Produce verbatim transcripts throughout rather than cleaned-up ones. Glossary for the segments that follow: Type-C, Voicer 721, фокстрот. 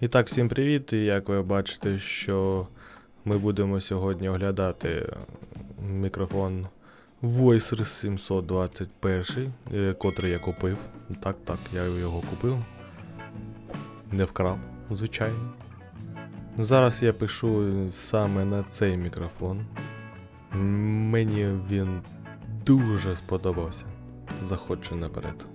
І так, всім привіт! І як ви бачите, що ми будемо сьогодні оглядати мікрофон Voicer сімсот двадцять один, котрий я купив. Так, так, я його купив. Не вкрав, звичайно. Зараз я пишу саме на цей мікрофон. Мені він дуже сподобався. Заходжу наперед.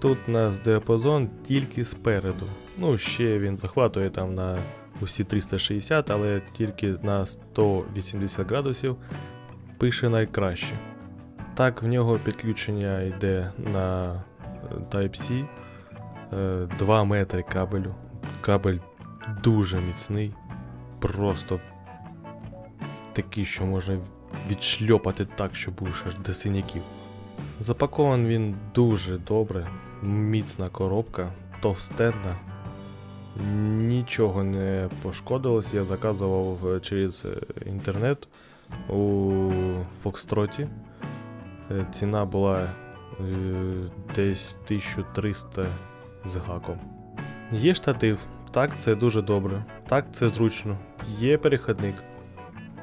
Тут у нас діапазон тільки спереду. Ну, ще він захватує там на усі триста шістдесят, але тільки на сто вісімдесят градусів пише найкраще. Так, в нього підключення йде на Type-C. два метри кабелю. Кабель дуже міцний. Просто такий, що можна відшльопати так, що будеш аж до синяків. Запакований він дуже добре, міцна коробка, товстенна, нічого не пошкодилось. Я заказував через інтернет у Фокстроті, ціна була десь тисяча триста з гаком. Є штатив, так це дуже добре, так це зручно, є перехідник,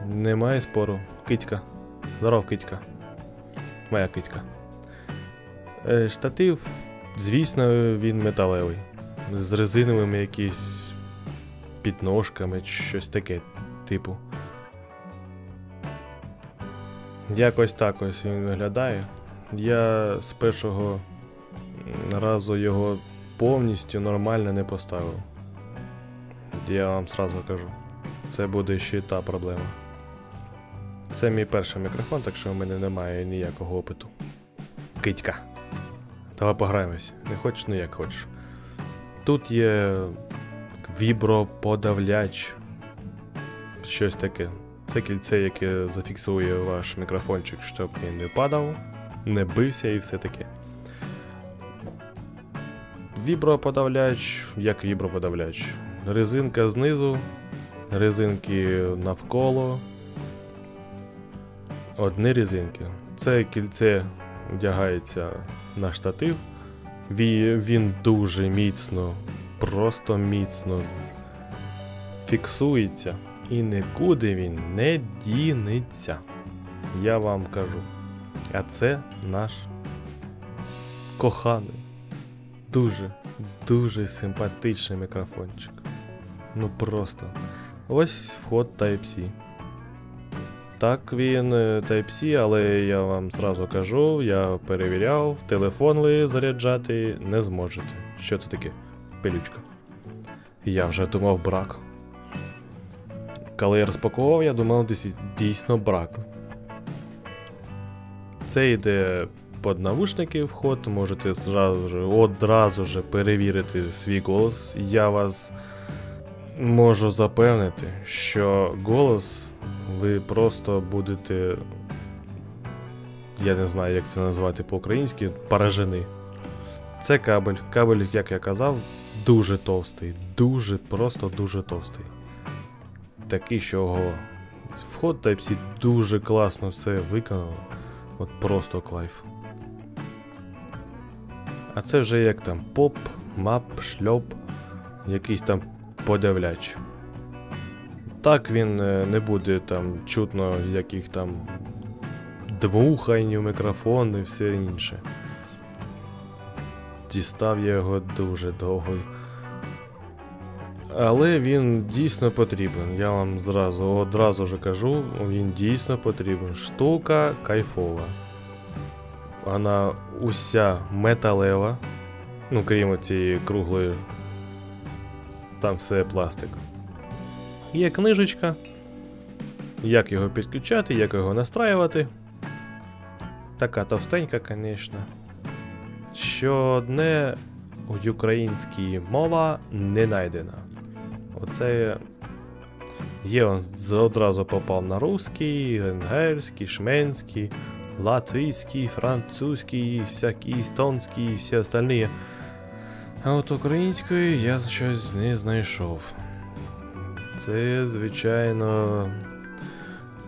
немає спору. Кицька, здоров кицька, моя кицька. Штатив, звісно, він металевий, з резиновими якісь підножками, щось таке типу. Якось так ось він виглядає. Я з першого разу його повністю нормально не поставив. Я вам одразу кажу, це буде ще та проблема. Це мій перший мікрофон, так що в мене немає ніякого опиту. Китька, давай пограємось. Не хочеш, ну як хочеш. Тут є віброподавляч, щось таке. Це кільце, яке зафіксує ваш мікрофончик, щоб він не падав, не бився і все таке. Віброподавляч, як віброподавляч. Резинка знизу, резинки навколо. Одні резинки. Це кільце вдягається на штатив. Він дуже міцно, просто міцно фіксується. І нікуди він не дінеться. Я вам кажу. А це наш коханий, дуже, дуже симпатичний мікрофончик. Ну просто. Ось вход Type-C. Так, він Type-C, але я вам зразу кажу, я перевіряв, телефон ви заряджати не зможете. Що це таке? Пилючка. Я вже думав брак. Коли я розпаковував, я думав дійсно брак. Це йде під навушники вход, можете одразу, одразу же перевірити свій голос. Я вас можу запевнити, що голос ви просто будете, я не знаю, як це назвати по-українськи, поражені. Це кабель. Кабель, як я казав, дуже товстий. Дуже, просто дуже товстий. Такий, що ого. Вход Type-C дуже класно все виконало. От просто клайф. А це вже як там поп, мап, шльоп, якийсь там подавляч. Так, він не буде там чутно яких там дмухань у мікрофон і все інше. Дістав я його дуже довго. Але він дійсно потрібен, я вам зразу, одразу же кажу, він дійсно потрібен. Штука кайфова. Вона уся металева, ну крім цієї круглої, там все пластик. Є книжечка, як його підключати, як його настраювати. Така товстенька, звісно. Що одне, українська мова не знайдена. Оце є, він одразу попав на русський, венгерський, шменський, латвійський, французький, всякий естонський і всі остальні. А от української я щось не знайшов. Це, звичайно,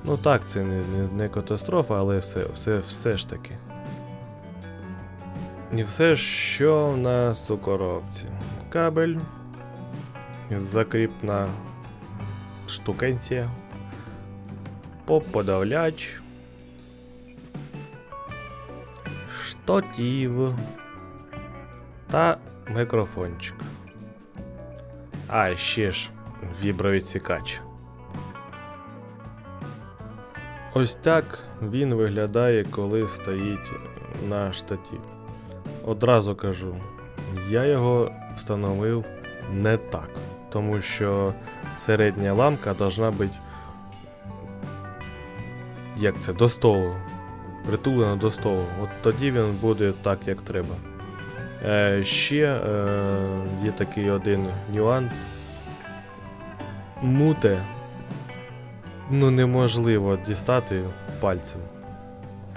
ну так, це не, не, не катастрофа, але все, все, все ж таки. І все, що в нас у коробці. Кабель, закрепна штукенция, поподавляч, штатив та микрофончик. А ще ж віброідсікач. Ось так він виглядає, коли стоїть на штатів. Одразу кажу, я його встановив не так, тому що середня ламка должна бути, як це, до столу, притулена до столу. От тоді він буде так, як треба. Е, ще е, є такий один нюанс. Муте, ну, неможливо дістати пальцем.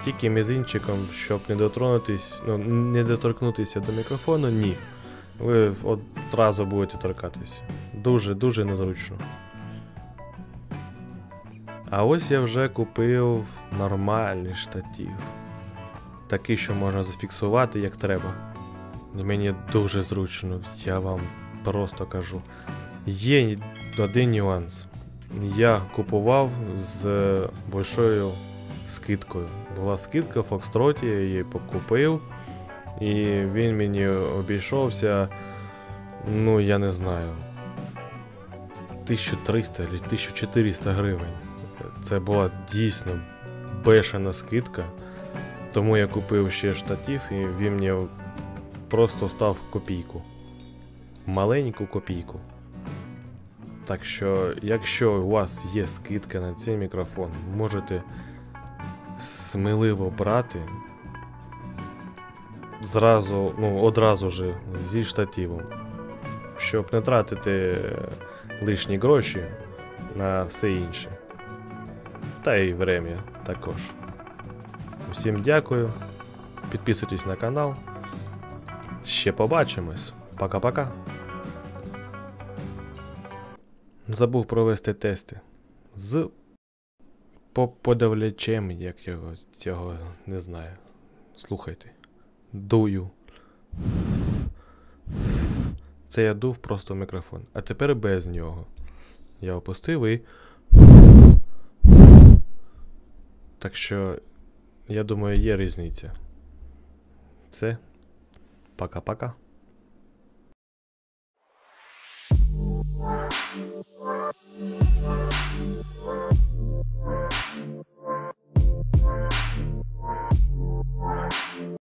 Тільки мізинчиком, щоб не дотронутись, ну, не доторкнутися до мікрофону, ні. Ви одразу будете торкатись. Дуже-дуже незручно. А ось я вже купив нормальний штатив. Такий, що можна зафіксувати, як треба. Мені дуже зручно, я вам просто кажу. Є один нюанс. Я купував з большою скидкою. Була скидка в фокстроті, я її покупив. І він мені обійшовся, ну я не знаю, тисяча триста або тисяча чотириста гривень. Це була дійсно бешена скидка, тому я купив ще штатив і він мені просто став копійку. Маленьку копійку. Так що, якщо у вас є скидка на цей мікрофон, можете сміливо брати зразу, ну, одразу ж зі штативом, щоб не тратити лишні гроші на все інше. Та й время також. Всім дякую. Підписуйтесь на канал. Ще побачимось. Пока-пока. Забув провести тести з поподавлячем, як його, цього не знаю. Слухайте. Дую. Це я дув просто в мікрофон. А тепер без нього. Я опустив і... Так що, я думаю, є різниця. Все. Пока-пока. We'll be right back.